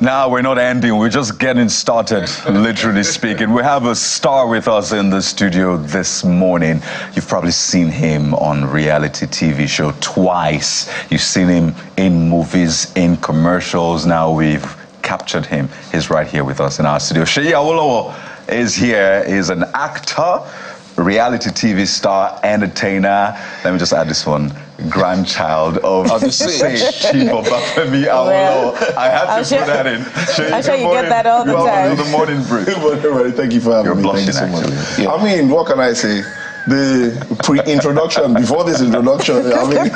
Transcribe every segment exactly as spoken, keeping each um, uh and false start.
Now we're not ending, we're just getting started, literally speaking. We have a star with us in the studio this morning. You've probably seen him on reality T V show twice. You've seen him in movies, in commercials. Now we've captured him. He's right here with us in our studio. Seyi Awolowo is here, he's an actor, reality T V star, entertainer. Let me just add this one. Grandchild of Chief Obafemi Awolowo. I have to put that in. I'm sure you get that all the time. Good morning, Bruce. Good morning, everybody. Thank you for having me. You're blushing, actually. I mean, what can I say? The pre-introduction, before this introduction, I mean,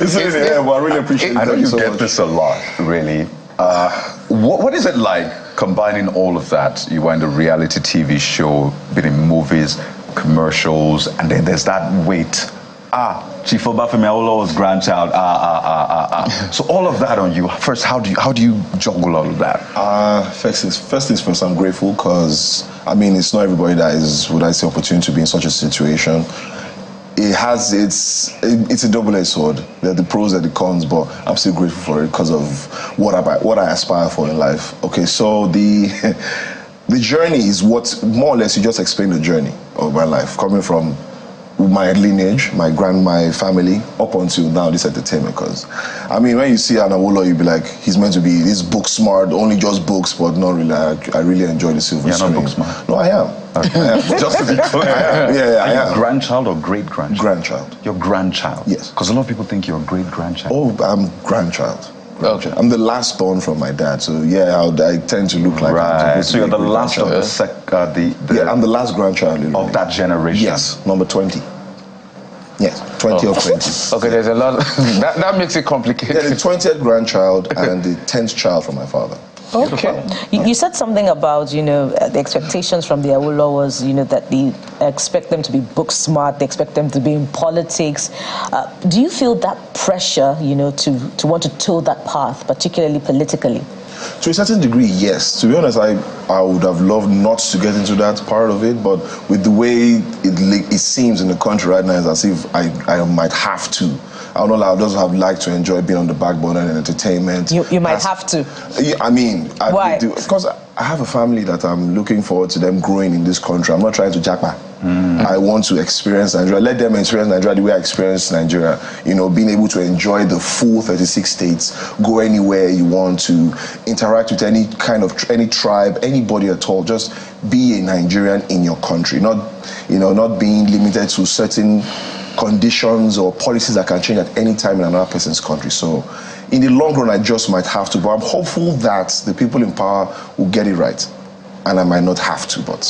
it's in the air, but I really appreciate it. I know you get this a lot, really. Uh, what, what is it like combining all of that? You were in the reality T V show, been in movies, commercials, and then there's that weight. Ah, Chief Obafemi Awolowo's grandchild. Ah, ah, ah, ah, ah. So all of that on you. First, how do you, how do you juggle all of that? Uh, first is first is first. I'm grateful because I mean it's not everybody that is would I say opportunity to be in such a situation. It has it's it, it's a double-edged sword. There are the pros and the cons, but I'm still grateful for it because of what I what I aspire for in life. Okay, so the the journey is what more or less you just explained the journey of my life coming from my lineage, my grand, my family, up until now, this entertainment. Because, I mean, when you see an Awolowo, you'll be like, he's meant to be this book smart, only just books, but not really. I, I really enjoy the silver You're screen. You're not book smart. No, I am. Okay. I am. Just to be clear. I am. Yeah, yeah, I am. Grandchild or great grandchild? Grandchild. Your grandchild. Yes. Because a lot of people think you're a great grandchild. Oh, I'm grandchild. Okay. I'm the last born from my dad, so yeah, I, I tend to look like right. I'm so you're the last of the, sec, uh, the, the yeah, I'm the last grandchild literally. Of that generation. Yes, number twenty. Yes, twenty oh. of twenty. Okay, there's a lot. that, that makes it complicated. Yeah, the twentieth grandchild and the tenth child from my father. Okay. You, you said something about, you know, the expectations from the Awolowos, you know, that they expect them to be book smart, they expect them to be in politics. Uh, do you feel that pressure, you know, to, to want to toe that path, particularly politically? To a certain degree, yes. To be honest, I, I would have loved not to get into that part of it, but with the way it, it seems in the country right now, it's as if I, I might have to. I don't know, I just have liked to enjoy being on the backbone and entertainment. You, you might That's, have to. Yeah, I mean, I, why? Because I have a family that I'm looking forward to them growing in this country. I'm not trying to jackpot. Mm. I want to experience Nigeria. Let them experience Nigeria the way I experienced Nigeria. You know, being able to enjoy the full thirty-six states, go anywhere you want to, interact with any kind of, any tribe, anybody at all. Just be a Nigerian in your country. Not, you know, not being limited to certain conditions or policies that can change at any time in another person's country. So in the long run, I just might have to, but I'm hopeful that the people in power will get it right. And I might not have to, but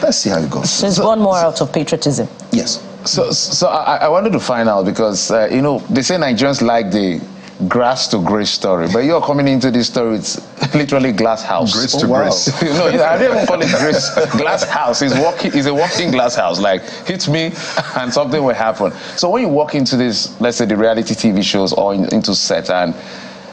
let's see how it goes. So it's gone more out of patriotism. Yes. So so I, I wanted to find out because, uh, you know, they say Nigerians like the grass to grace story, but you're coming into this story, it's literally glass house. Grace oh, to wow. grace. No, I don't even call it grace. Glass house is walking, is a walking glass house. Like, hit me and something will happen. So when you walk into this, let's say the reality T V shows or in, into set and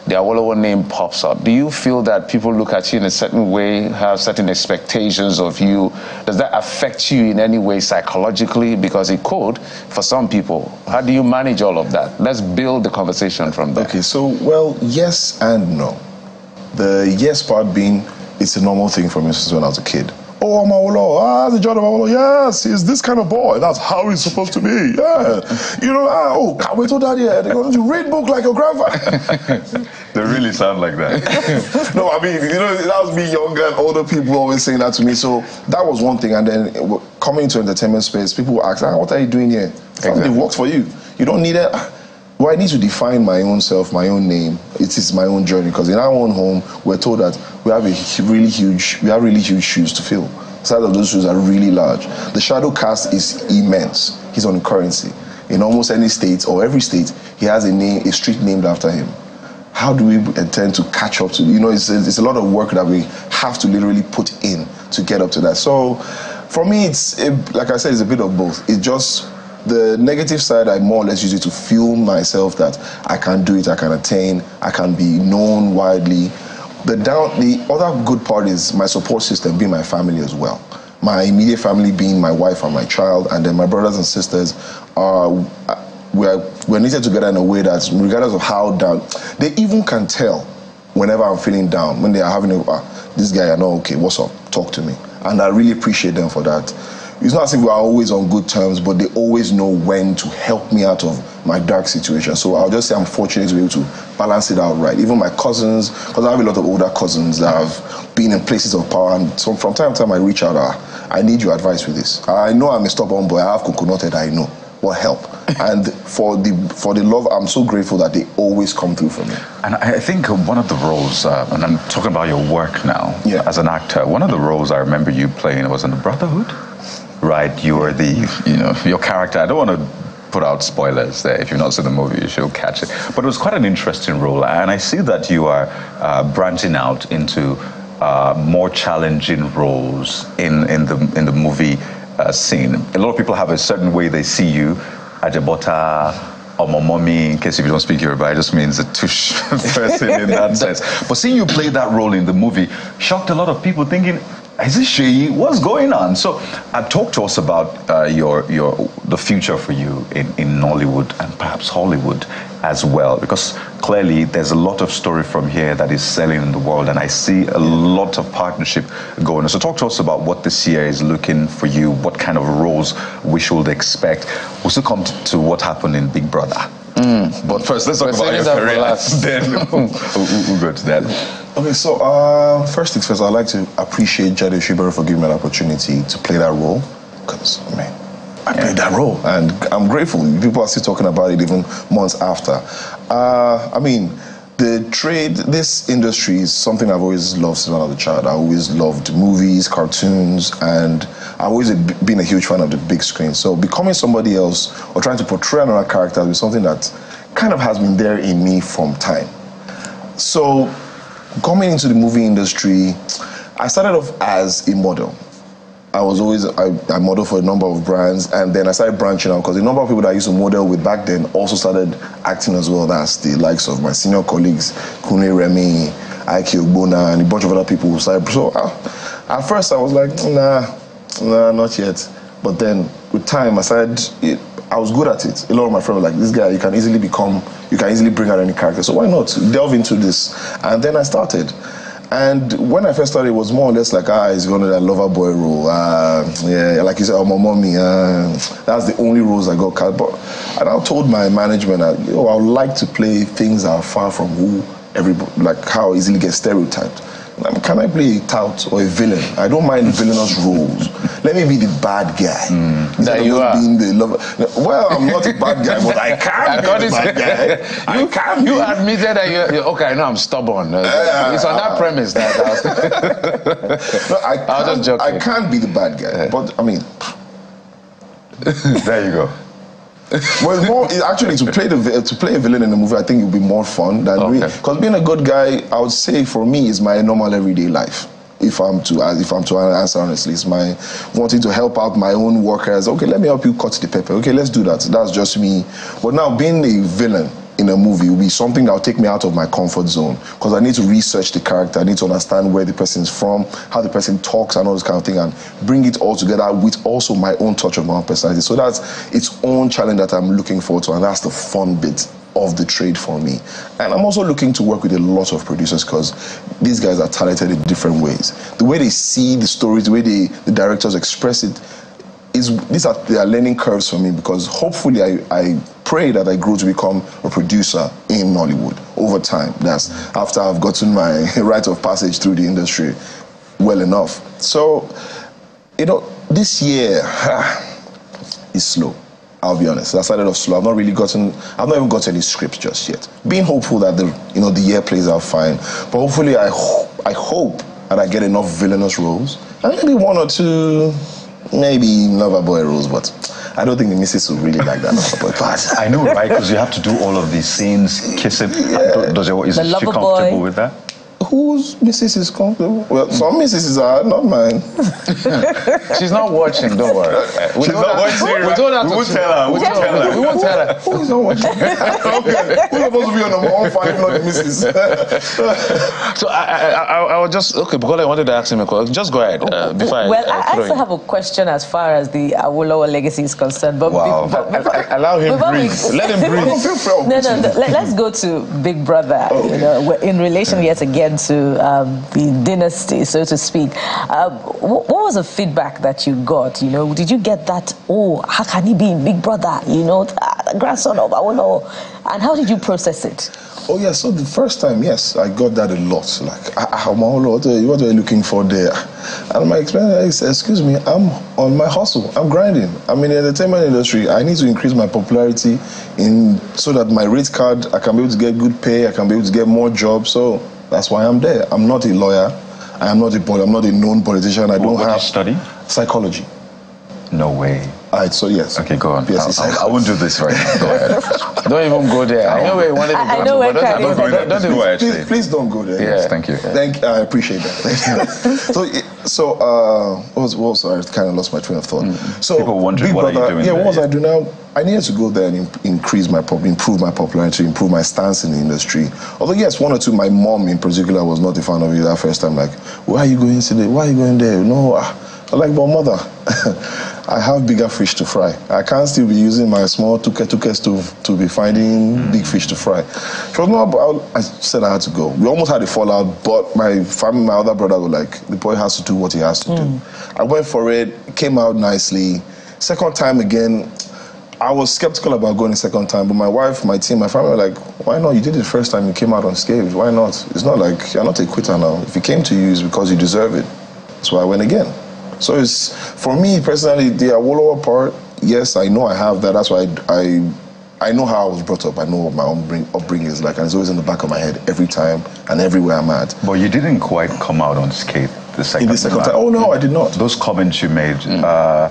the Awolowo name pops up, do you feel that people look at you in a certain way, have certain expectations of you? Does that affect you in any way psychologically? Because it could for some people. How do you manage all of that? Let's build the conversation from there. Okay, so, well, yes and no. The yes part being, it's a normal thing for me since when I was a kid. Oh, I'm Awolowo. Ah, the John of Awolowo. Yes, he's this kind of boy. That's how he's supposed to be. Yeah. You know, ah, oh, can't wait till that year. They're going to read book like your grandfather. They really sound like that. No, I mean, you know, that was me younger and older people always saying that to me. So that was one thing. And then coming into entertainment space, people would ask, ah, what are you doing here? Exactly. They worked for you. You don't need it. Well, I need to define my own self, my own name. It is my own journey because in our own home, we're told that we have a really huge, we have really huge shoes to fill. The size of those shoes are really large. The shadow cast is immense. He's on currency in almost any state or every state. He has a name, a street named after him. How do we intend to catch up to? You know, it's a, it's a lot of work that we have to literally put in to get up to that. So, for me, it's a, like I said, it's a bit of both. It just the negative side, I more or less use it to fuel myself that I can do it, I can attain, I can be known widely. The, down, the other good part is my support system being my family as well. My immediate family being my wife and my child, and then my brothers and sisters are, we are we're knitted together in a way that regardless of how down, they even can tell whenever I'm feeling down, when they are having a, ah, this guy, I know, okay, what's up, talk to me. And I really appreciate them for that. It's not as if we are always on good terms, but they always know when to help me out of my dark situation. So I'll just say I'm fortunate to be able to balance it out right. Even my cousins, because I have a lot of older cousins that have been in places of power, and so from time to time I reach out, ah, I need your advice with this. I know I'm a stubborn boy, I have coconutted, I know. What help? And for the for the love, I'm so grateful that they always come through for me. And I think one of the roles, uh, and I'm talking about your work now, yeah, as an actor, one of the roles I remember you playing was in The Brotherhood. Right, you were the, you know, your character. I don't want to put out spoilers there. If you've not seen the movie, you should catch it. But it was quite an interesting role, and I see that you are uh, branching out into uh, more challenging roles in in the in the movie uh, scene. A lot of people have a certain way they see you, Ajabota, Omomomi. In case if you don't speak Yoruba, it just means a tush person in that sense. But seeing you play that role in the movie shocked a lot of people, thinking, is this Seyi? What's going on? So, uh, talk to us about uh, your your the future for you in, in Nollywood and perhaps Hollywood as well, because clearly there's a lot of story from here that is selling in the world, and I see a lot of partnership going on. So, talk to us about what this year is looking for you, what kind of roles we should expect. We'll still come to, to what happened in Big Brother. Mm. But first, let's talk about your career. Then we'll, we'll go to that. Okay, so uh, first things first, I'd like to appreciate Jade Shibari for giving me an opportunity to play that role, because, I mean, I played that role, and I'm grateful. People are still talking about it even months after. Uh, I mean, the trade, this industry is something I've always loved since I was a child. I always loved movies, cartoons, and I've always been a huge fan of the big screen. So becoming somebody else or trying to portray another character is something that kind of has been there in me from time. So, coming into the movie industry, I started off as a model. I was always I, I modeled for a number of brands, and then I started branching out because the number of people that I used to model with back then also started acting as well. That's the likes of my senior colleagues, Kunle Remi, Ike Obuna, and a bunch of other people who started. So I, at first I was like, nah, nah, not yet. But then with time, I started. It, I was good at it. A lot of my friends were like, this guy, you can easily become, you can easily bring out any character, so why not delve into this? And then I started. And when I first started, it was more or less like, ah, it's going to be a lover boy role. Uh, yeah, like you said, oh, my mommy. Uh, that's the only roles I got cast. But and I told my management, that, you know, I would like to play things that are far from who everybody, like how easily get stereotyped. Can I play a tout or a villain? I don't mind villainous roles. Let me be the bad guy. Mm. That you are. Being the lover. Well, I'm not a bad guy, but I can be the bad guy. You, I can you be. Admitted that you're, you're, okay, I know I'm stubborn. Uh, it's on that uh, premise that I was no, I can't, I'll just joke. I can't be the bad guy, but I mean. There you go. Well, more, actually, to play the to play a villain in the movie, I think it would be more fun than okay. Because being a good guy, I would say for me is my normal everyday life. If I'm to if I'm to answer honestly, it's my wanting to help out my own workers. Okay, let me help you cut the pepper. Okay, let's do that. That's just me. But now being a villain in a movie will be something that will take me out of my comfort zone, because I need to research the character, I need to understand where the person's from, how the person talks and all this kind of thing, and bring it all together with also my own touch of my own personality. So that's its own challenge that I'm looking forward to, and that's the fun bit of the trade for me. And I'm also looking to work with a lot of producers, because these guys are talented in different ways. The way they see the stories, the way they, the directors express it, is, these are, they are learning curves for me, because hopefully I, I pray that I grow to become a producer in Nollywood over time. That's after I've gotten my rite of passage through the industry well enough. So, you know, this year is slow. I'll be honest. I started off slow. I've not really gotten, I've not even got any scripts just yet. Being hopeful that the, you know, the year plays out fine. But hopefully, I ho I hope that I get enough villainous roles, and maybe one or two. Maybe lover boy rules, but I don't think the missus would really like that lover boy part. I know, right? Because you have to do all of these scenes, kissing. Yeah. Does your, is the she comfortable boy. With that? Whose missus is comfortable? Well, some missus are, not mine. She's not watching, don't worry. We She's not watching. We, we don't have to tell her. We won't tell her. We won't tell her. Who's not watching? Okay. Who's supposed to be on number one five, not the missus? So I, I, I, I was just, okay, because I wanted to ask him a question. Just go ahead. Uh, before well, I, I, I still have a question as far as the Awolowo legacy is concerned. But, wow. but, but, but I, I, allow him breathe. We, let him breathe. no, no, no, let, let's go to Big Brother, okay. You know, we're in relation yet again to um, the dynasty, so to speak. Uh, what, what was the feedback that you got? You know, did you get that, oh, how can he be in Big Brother? You know, the grandson of Awolowo. And how did you process it? Oh, yeah, so the first time, yes, I got that a lot. Like, what are you looking for there? And my explanation is, excuse me, I'm on my hustle. I'm grinding. I'm in the entertainment industry. I need to increase my popularity in so that my rate card, I can be able to get good pay, I can be able to get more jobs. So that's why I'm there. I'm not a lawyer. I am not a poli- I'm not a known politician. I don't what have... What study? Psychology. No way. All right, so yes. Okay, go on. Yes, I, I, I won't do this right now. Go ahead. Don't even go there. I know where you wanted to I, go. I know to, where Don't, don't, don't do please, please don't go there. Yes, yeah. Thank you. Yeah. Thank. I appreciate that. so, so uh, what was, what was, I kind of lost my train of thought. Mm. So, people wondering Big what Brother, are you doing? Yeah, there, what was yeah. I do now? I needed to go there and increase my pop, improve my popularity, improve my stance in the industry. Although yes, one or two, my mom in particular was not a fan of it that first time. Like, why are you going today? Why are you going there? No. I like, but mother, I have bigger fish to fry. I can't still be using my small tuke tuke stove to be finding mm. big fish to fry. She was not about, I said I had to go. We almost had a fallout, but my family, my other brother was like, the boy has to do what he has to mm. do. I went for it, came out nicely. Second time again, I was skeptical about going the second time, but my wife, my team, my family were like, why not? You did it the first time, you came out unscathed. Why not? It's not like, you're not a quitter now. If it came to you, it's because you deserve it. So I went again. So it's, for me personally, the Awolowo part, yes, I know I have that. That's why I, I, I know how I was brought up. I know what my own upbringing is like. And it's always in the back of my head every time and everywhere I'm at. But you didn't quite come out unscathed the second, in the second time. time. Oh, no, I did not. Those comments you made, mm. uh,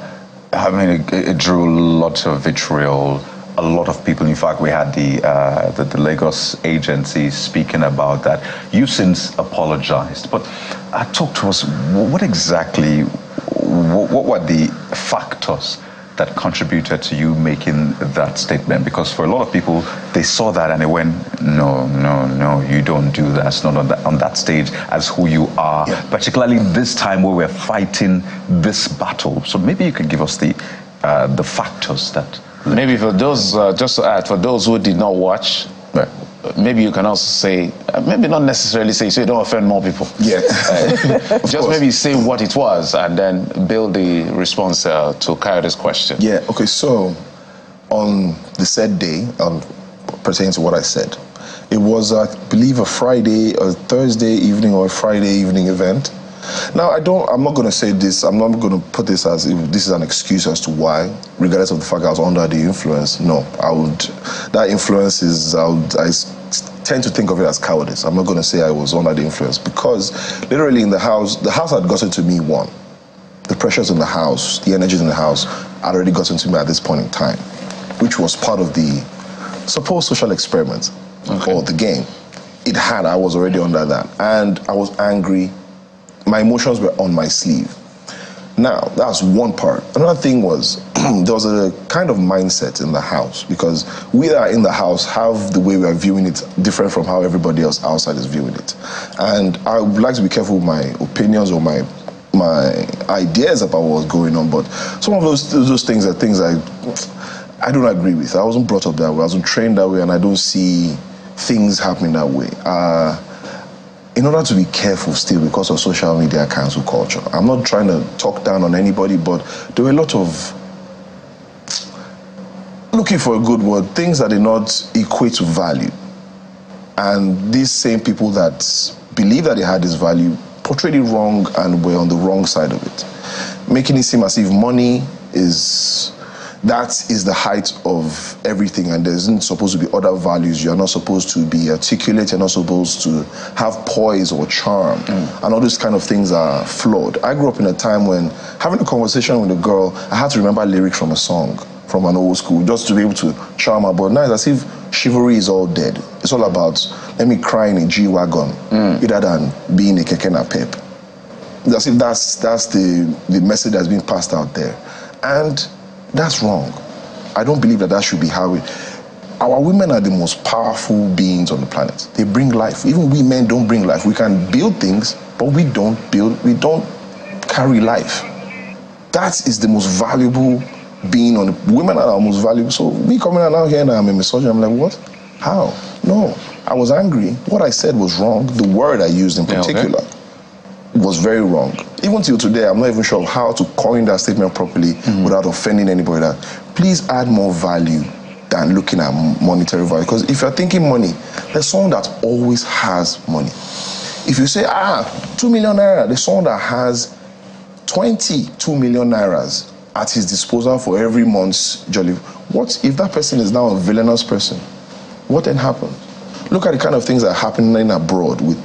I mean, it, it drew lots of vitriol. A lot of people, in fact, we had the, uh, the, the Lagos agency speaking about that. You've since apologized, but uh, talk to us, what exactly, what, what were the factors that contributed to you making that statement? Because for a lot of people, they saw that and they went, no, no, no, you don't do that. It's not on that, on that stage as who you are, yeah. particularly this time where we're fighting this battle. So maybe you could give us the, uh, the factors that... Maybe for those, uh, just to add, for those who did not watch, right. maybe you can also say, uh, maybe not necessarily say, so you don't offend more people. Yeah. Uh, just course. Maybe say what it was and then build the response uh, to Kayode's question. Yeah, okay, so on the said day, um, pertaining to what I said, it was, I believe, a Friday, a Thursday evening or a Friday evening event. Now, I don't, I'm not going to say this, I'm not going to put this as if this is an excuse as to why, regardless of the fact I was under the influence. No, I would, that influence is, I, would, I tend to think of it as cowardice. I'm not going to say I was under the influence because literally in the house, the house had gotten to me one. The pressures in the house, the energies in the house had already gotten to me at this point in time, which was part of the supposed social experiment okay. or the game. It had, I was already under that. And I was angry. My emotions were on my sleeve. Now, that's one part. Another thing was, there was a kind of mindset in the house because we that are in the house have the way we are viewing it different from how everybody else outside is viewing it. And I would like to be careful with my opinions or my my ideas about what was going on, but some of those, those things are things I, I don't agree with. I wasn't brought up that way, I wasn't trained that way, and I don't see things happening that way. Uh, In order to be careful still because of social media cancel culture, I'm not trying to talk down on anybody, but there were a lot of, looking for a good word, things that did not equate to value. And these same people that believe that they had this value portrayed it wrong and were on the wrong side of it. Making it seem as if money is, that is the height of everything and there isn't supposed to be other values. You're not supposed to be articulate, you're not supposed to have poise or charm. Mm. And all those kind of things are flawed. I grew up in a time when having a conversation with a girl, I had to remember lyrics from a song, from an old school, just to be able to charm her. But now it's as if Chivalry is all dead. It's all about, let me cry in a G-Wagon, mm. rather than being a Keke Napep. As if that's, that's the, the message that's being passed out there. And that's wrong. I don't believe that that should be how it... Our women are the most powerful beings on the planet. They bring life. Even we men don't bring life. We can build things, but we don't build, we don't carry life. That is the most valuable being on the, women are our most valuable. So me coming out here and I'm a misogynist, I'm like, what? How? No, I was angry. What I said was wrong. The word I used in particular yeah, okay. was very wrong. Even till today, I'm not even sure how to coin that statement properly mm-hmm. without offending anybody. That please add more value than looking at monetary value. Because if you're thinking money, there's someone that always has money. If you say, ah, two million naira, there's someone that has twenty-two million nairas at his disposal for every month's jolly. What if that person is now a villainous person? What then happened? Look at the kind of things that are happening abroad with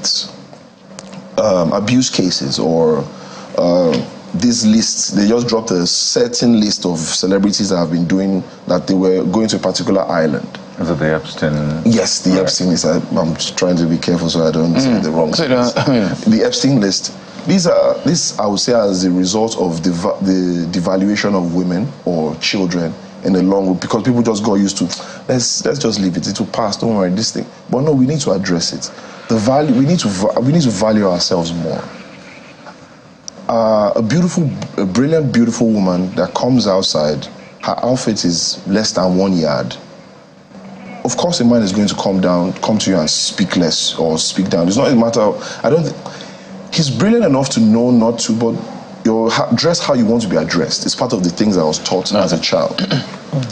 um, abuse cases or uh, these lists. They just dropped a certain list of celebrities that have been doing that they were going to a particular island. Is it the Epstein? Yes, the right. Epstein list. I, I'm trying to be careful so I don't mm. say the wrong thing. The Epstein list. These are, this I would say, as a result of the the devaluation of women or children in the long run, because people just got used to, let's let's just leave it. It will pass. Don't worry, this thing. But no, we need to address it. The value we need to we need to value ourselves more. Uh, a beautiful, a brilliant, beautiful woman that comes outside, her outfit is less than one yard. Of course, a man is going to come down, come to you and speak less or speak down. It's not a matter of, I don't think, he's brilliant enough to know not to, but you're dress how you want to be addressed. It's part of the things I was taught no. as a child.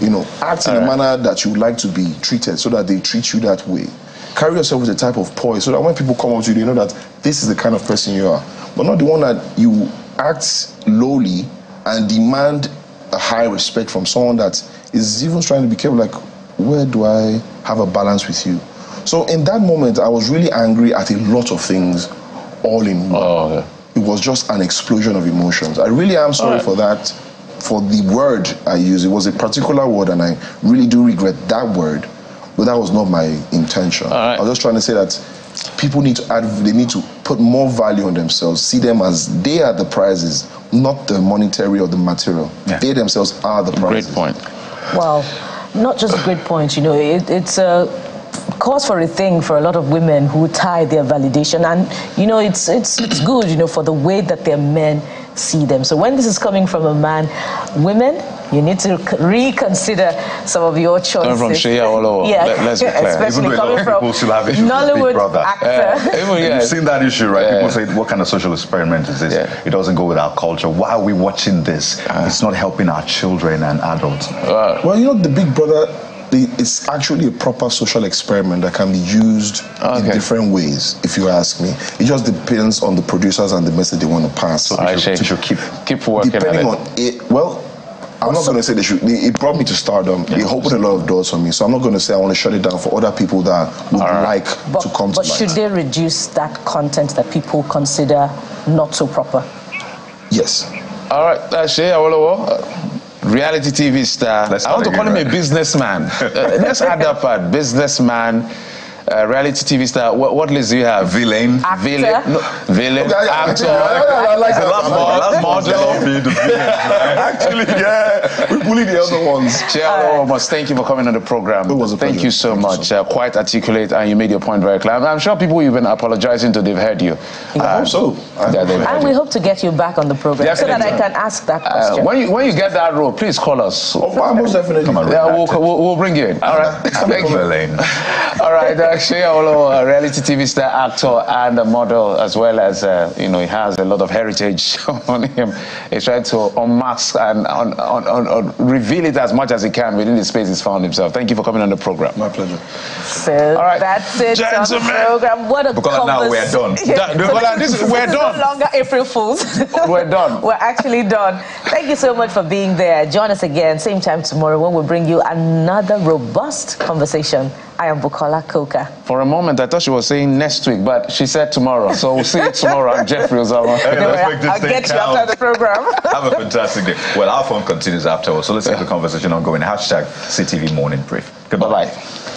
You know, act in a manner that you would like to be treated so that they treat you that way. Carry yourself with a type of poise so that when people come up to you, they know that this is the kind of person you are. But not the one that you act lowly and demand a high respect from someone that is even trying to be careful, like, where do I have a balance with you? So in that moment, I was really angry at a lot of things all in one. Oh, okay. It was just an explosion of emotions. I really am sorry right. for that, for the word I used. It was a particular word, and I really do regret that word, but that was not my intention. Right. I was just trying to say that people need to add, they need to put more value on themselves, see them as they are the prizes, not the monetary or the material. Yeah. They themselves are the prizes. Great point. Wow. Not just a great point, you know, it, it's a cause for a thing for a lot of women who tie their validation, and, you know, it's, it's, it's good, you know, for the way that their men see them. So when this is coming from a man, women, you need to reconsider some of your choices. Coming from Seyi Awolowo, yeah. Let, let's be clear. Especially even coming from people still have issues with Big Brother. Actor. Yeah. Yeah. You've seen that issue, right? Yeah. People say, what kind of social experiment is this? Yeah. It doesn't go with our culture. Why are we watching this? Uh, it's not helping our children and adults. Uh, well, you know, the Big Brother, the, it's actually a proper social experiment that can be used okay. in different ways, if you ask me. It just depends on the producers and the message they want to pass. So I should, should keep, keep working depending on it. On it well, I'm not going to say they should. It brought me to stardom. Yeah, it opened a lot of doors for me. So I'm not going to say I want to shut it down for other people that would right. like but, to come to But should they reduce that content that people consider not so proper? Yes. All right. That's it. Reality T V star. I want to call him a businessman. uh, let's add that part. Businessman. Uh, reality T V star, what, what list do you have? Villain. Villain. No. Villain. Okay, yeah, actor. Yeah, yeah, yeah, like the last one. Model. Actually, yeah. We bully the other ones. Chielo, right. Thank you for coming on the program. It was a pleasure. Thank you so thank much. You so. Uh, quite articulate, and you made your point very clear. I'm, I'm sure people even apologizing to they've heard you. Yeah. Uh, I hope so. I hope and heard we you. Hope to get you back on the program definitely. So that I can ask that question. Uh, when, you, when you get that role, please call us. Oh, most definitely. Come on, yeah, we'll, we'll, we'll bring you in. All right. Thank you. All right. Seyi Awolowo, a reality T V star, actor, and a model, as well as, uh, you know, he has a lot of heritage on him. He tried to unmask and un un un un reveal it as much as he can within the space he's found himself. Thank you for coming on the program. My pleasure. So all right. That's it. Gentlemen. On the program. What a Bukola, now we're done. Yeah. So Bukola, this, this is, we're this done. Is no longer April Fools. We're done. We're actually done. Thank you so much for being there. Join us again, same time tomorrow, when we'll bring you another robust conversation. I am Bukola Koka. For a moment, I thought she was saying next week, but she said tomorrow. So we'll see you tomorrow. I'm Jeffrey Ozawa. Hey, no, I'll get count. You after the program. Have a fantastic day. Well, our phone continues afterwards, so let's yeah. keep the conversation ongoing. Hashtag C T V Morning Brief. Goodbye. Bye-bye.